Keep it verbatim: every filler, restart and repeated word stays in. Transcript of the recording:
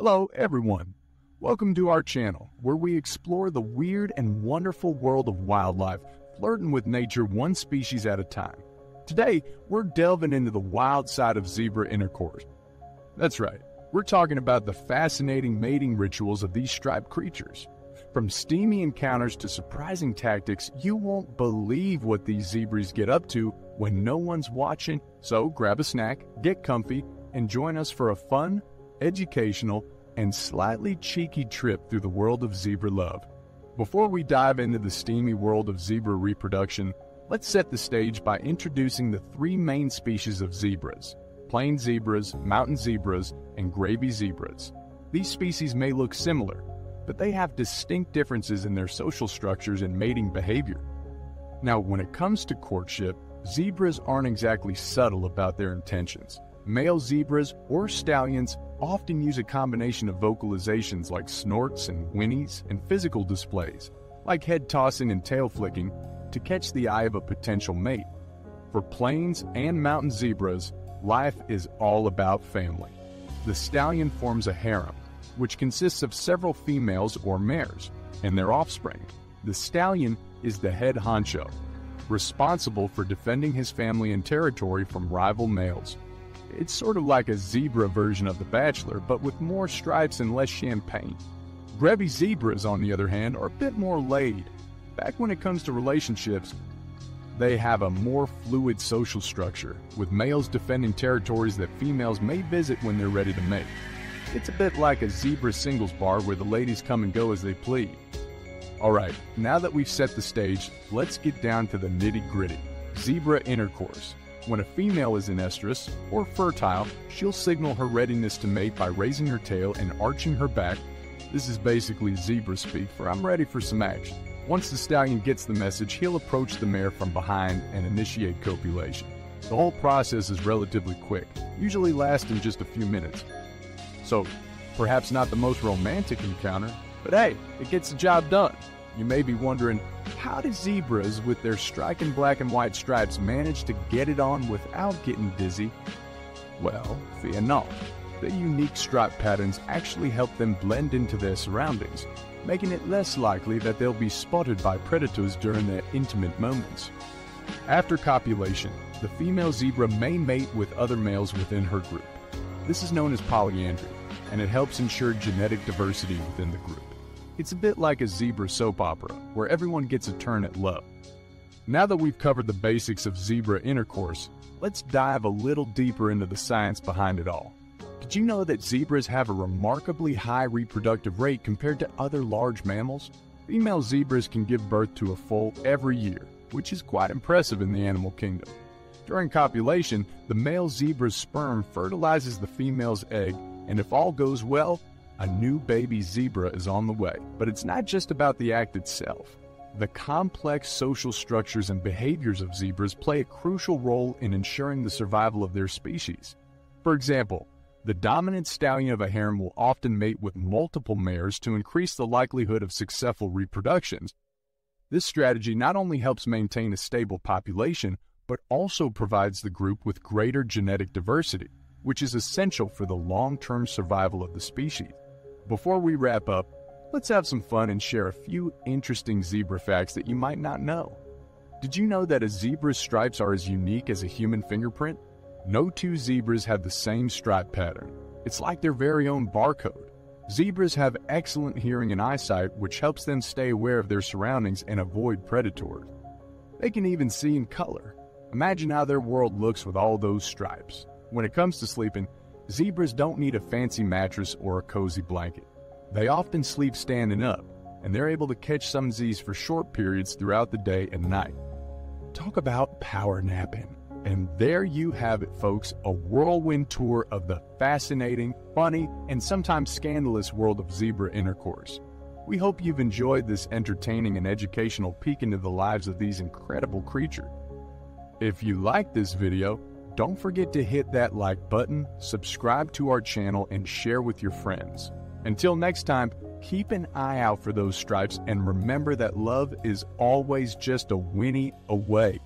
Hello everyone, welcome to our channel where we explore the weird and wonderful world of wildlife, flirting with nature one species at a time. Today we're delving into the wild side of zebra intercourse. That's right, we're talking about the fascinating mating rituals of these striped creatures. From steamy encounters to surprising tactics, you won't believe what these zebras get up to when no one's watching, so grab a snack, get comfy, and join us for a fun, educational, and slightly cheeky trip through the world of zebra love. Before we dive into the steamy world of zebra reproduction, let's set the stage by introducing the three main species of zebras: plain zebras, mountain zebras, and gravy zebras. These species may look similar, but they have distinct differences in their social structures and mating behavior. Now, when it comes to courtship, zebras aren't exactly subtle about their intentions. Male zebras or stallions often use a combination of vocalizations like snorts and whinnies and physical displays, like head tossing and tail flicking, to catch the eye of a potential mate. For plains and mountain zebras, life is all about family. The stallion forms a harem, which consists of several females or mares and their offspring. The stallion is the head honcho, responsible for defending his family and territory from rival males. It's sort of like a zebra version of The Bachelor, but with more stripes and less champagne. Gravy zebras, on the other hand, are a bit more laid back when it comes to relationships. They have a more fluid social structure, with males defending territories that females may visit when they're ready to mate. It's a bit like a zebra singles bar where the ladies come and go as they please. Alright, now that we've set the stage, let's get down to the nitty-gritty. Zebra intercourse. When a female is in estrus, or fertile, she'll signal her readiness to mate by raising her tail and arching her back. This is basically zebra speak for "I'm ready for some action." Once the stallion gets the message, he'll approach the mare from behind and initiate copulation. The whole process is relatively quick, usually lasting just a few minutes. So, perhaps not the most romantic encounter, but hey, it gets the job done. You may be wondering, how do zebras with their striking black and white stripes manage to get it on without getting dizzy? Well, fear not. Their unique stripe patterns actually help them blend into their surroundings, making it less likely that they'll be spotted by predators during their intimate moments. After copulation, the female zebra may mate with other males within her group. This is known as polyandry, and it helps ensure genetic diversity within the group. It's a bit like a zebra soap opera, where everyone gets a turn at love. Now that we've covered the basics of zebra intercourse, let's dive a little deeper into the science behind it all. Did you know that zebras have a remarkably high reproductive rate compared to other large mammals? Female zebras can give birth to a foal every year, which is quite impressive in the animal kingdom. During copulation, the male zebra's sperm fertilizes the female's egg, and if all goes well, a new baby zebra is on the way. But it's not just about the act itself. The complex social structures and behaviors of zebras play a crucial role in ensuring the survival of their species. For example, the dominant stallion of a harem will often mate with multiple mares to increase the likelihood of successful reproductions. This strategy not only helps maintain a stable population, but also provides the group with greater genetic diversity, which is essential for the long-term survival of the species. Before we wrap up, let's have some fun and share a few interesting zebra facts that you might not know. Did you know that a zebra's stripes are as unique as a human fingerprint? No two zebras have the same stripe pattern. It's like their very own barcode. Zebras have excellent hearing and eyesight, which helps them stay aware of their surroundings and avoid predators. They can even see in color. Imagine how their world looks with all those stripes. When it comes to sleeping, zebras don't need a fancy mattress or a cozy blanket. They often sleep standing up, and they're able to catch some Z's for short periods throughout the day and night. Talk about power napping. And there you have it, folks, a whirlwind tour of the fascinating, funny, and sometimes scandalous world of zebra intercourse. We hope you've enjoyed this entertaining and educational peek into the lives of these incredible creatures. If you like this video, don't forget to hit that like button, subscribe to our channel, and share with your friends. Until next time, keep an eye out for those stripes and remember that love is always just a whinny away.